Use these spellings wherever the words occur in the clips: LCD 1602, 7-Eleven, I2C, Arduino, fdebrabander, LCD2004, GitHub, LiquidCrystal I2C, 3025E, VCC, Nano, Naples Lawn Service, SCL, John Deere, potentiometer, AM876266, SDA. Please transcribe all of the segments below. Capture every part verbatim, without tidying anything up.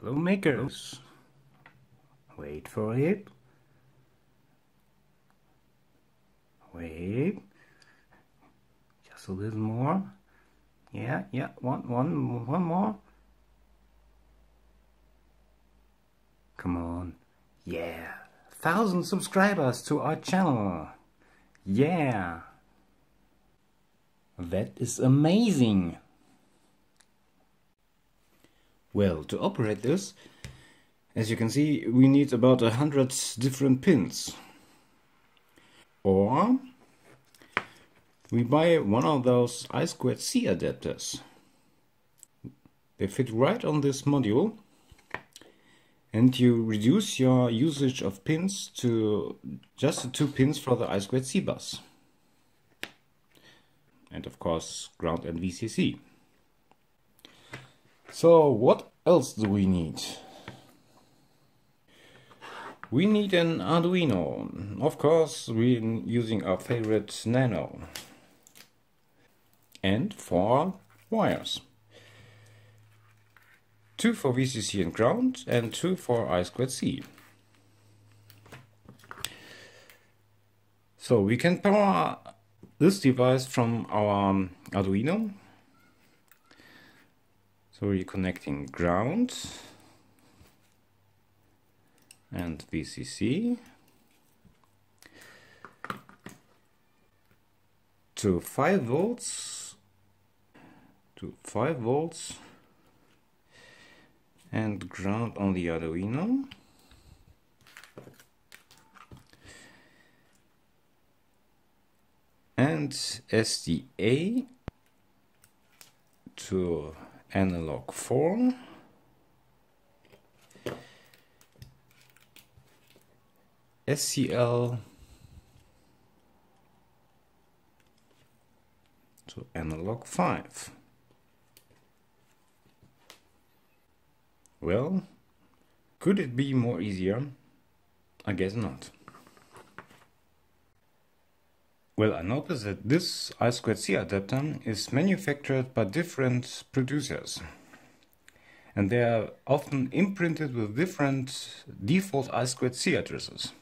Hello makers! Wait for it. Wait. Just a little more. Yeah, yeah, one, one, one more. Come on. Yeah. Thousand subscribers to our channel. Yeah. That is amazing. Well, to operate this, as you can see, we need about a hundred different pins. Or we buy one of those I two C adapters. They fit right on this module, and you reduce your usage of pins to just the two pins for the I two C bus. And of course, ground and V C C. So what else do we need? We need an Arduino. Of course, we're using our favorite Nano. And four wires. Two for V C C and ground, and two for I two C. So we can power this device from our Arduino. So we're connecting ground and V C C to five volts, to five volts, and ground on the Arduino. And S D A to analog four, S C L to analog five. Well, could it be more easier? I guess not. Well, I noticed that this I two C adapter is manufactured by different producers, and they are often imprinted with different default I two C addresses.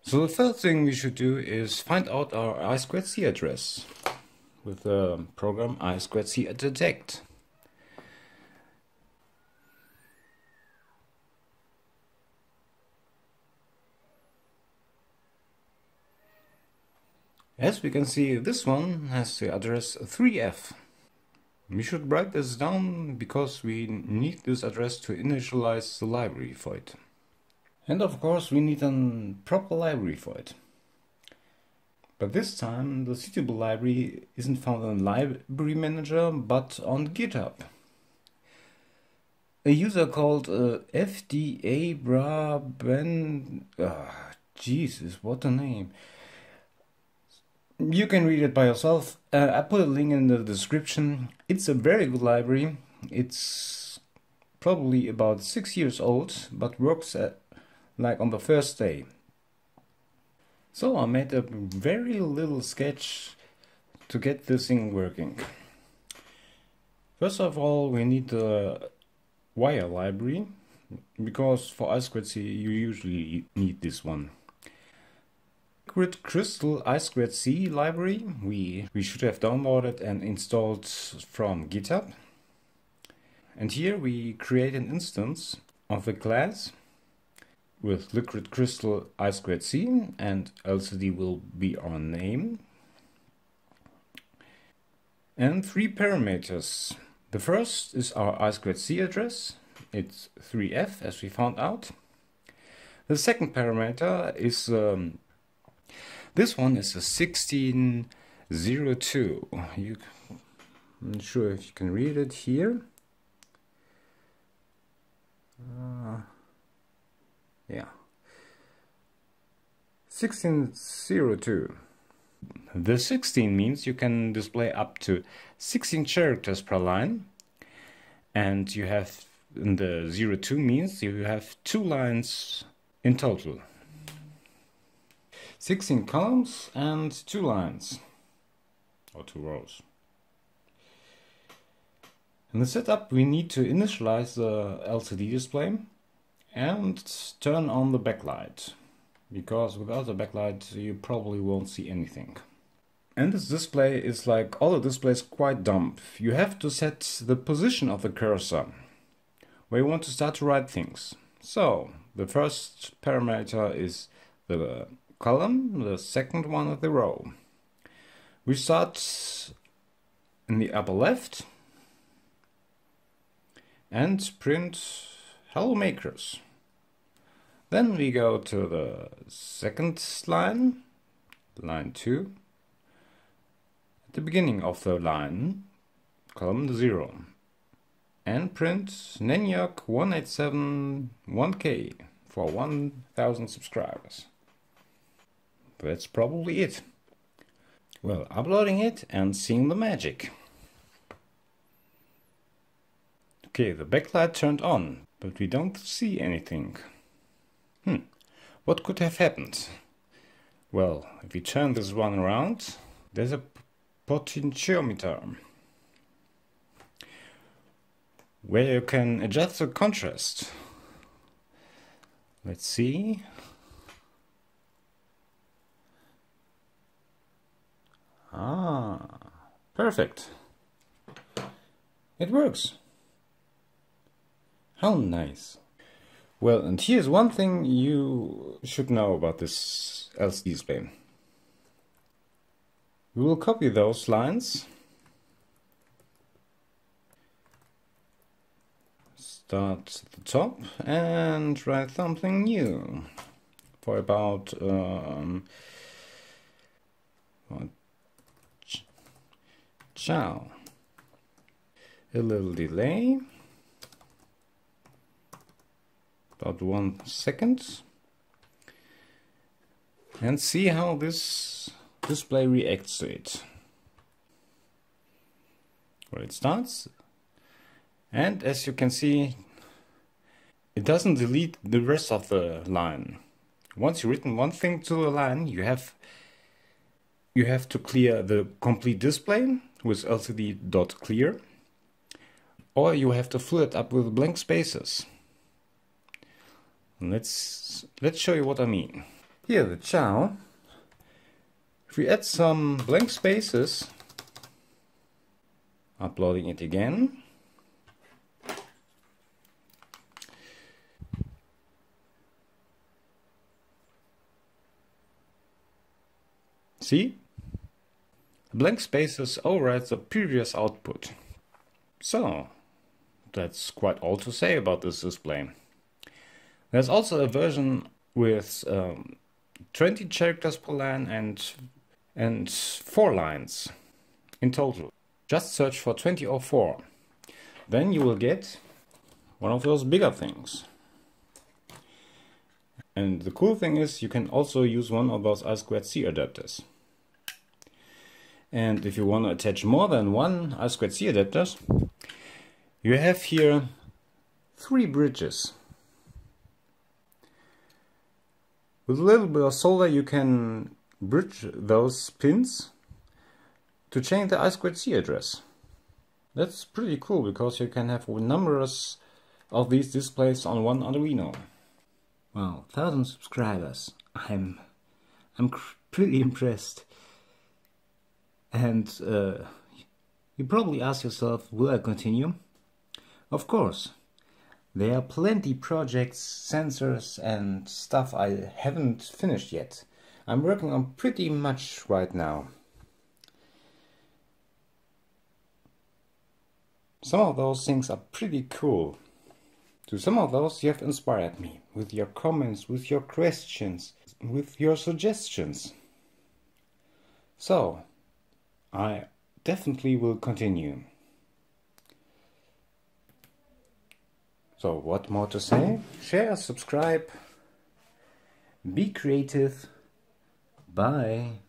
So the first thing we should do is find out our I two C address with the program I two C detect. As we can see, this one has the address three F. We should write this down because we need this address to initialize the library for it. And of course we need a proper library for it. But this time the suitable library isn't found in Library Manager but on GitHub. A user called uh, fdebrabander. Oh, Jesus, what a name! You can read it by yourself. Uh, I put a link in the description. It's a very good library. It's probably about six years old, but works at, like on the first day. So I made a very little sketch to get this thing working. First of all, we need the wire library, because for I two C you usually need this one. LiquidCrystal I two C library we, we should have downloaded and installed from GitHub. And here we create an instance of a class with LiquidCrystal I two C, and L C D will be our name. And three parameters. The first is our I two C address. It's three F, as we found out. The second parameter is um, this one is a sixteen oh two. You, I'm not sure if you can read it here. Uh, yeah. sixteen oh two. The sixteen means you can display up to sixteen characters per line. And you have, and the zero two means you have two lines in total. sixteen columns and two lines, or two rows. In the setup, we need to initialize the L C D display and turn on the backlight, because without the backlight you probably won't see anything. And this display is, like all the displays, quite dumb. You have to set the position of the cursor where you want to start to write things. So the first parameter is the column, the second one is the row. We start in the upper left and print hello makers. Then we go to the second line, line two, at the beginning of the line, column zero, and print nenioc one eighty-seven one K for one thousand subscribers. That's probably it. Well, uploading it and seeing the magic. Okay, the backlight turned on, but we don't see anything. Hmm, what could have happened? Well, if we turn this one around, there's a potentiometer, where you can adjust the contrast. Let's see. Ah, perfect. It works. How nice. Well, and here's one thing you should know about this L C D display. We will copy those lines. Start at the top and write something new for about um, ciao. A little delay. About one second, and see how this display reacts to it. Well, it starts, and as you can see, it doesn't delete the rest of the line. Once you've written one thing to the line, you have you have to clear the complete display with L C D dot clear, or you have to fill it up with blank spaces. Let's let's show you what I mean. Here, the ciao. If we add some blank spaces, uploading it again, see, blank spaces overwrite the previous output. So that's quite all to say about this display. There's also a version with um, twenty characters per line and and four lines in total. Just search for twenty oh four. Then you will get one of those bigger things. And the cool thing is you can also use one of those I two C adapters. And if you want to attach more than one I two C adapters, you have here three bridges. With a little bit of solder you can bridge those pins to change the I two C address. That's pretty cool, because you can have numerous of these displays on one Arduino. Wow, one thousand subscribers. I'm I'm pretty impressed. And uh, you probably ask yourself, will I continue? Of course. There are plenty projects, sensors and stuff I haven't finished yet. I'm working on pretty much right now. Some of those things are pretty cool. To some of those you have inspired me, with your comments, with your questions, with your suggestions. So, I definitely will continue. So what more to say? Share, subscribe, be creative, bye.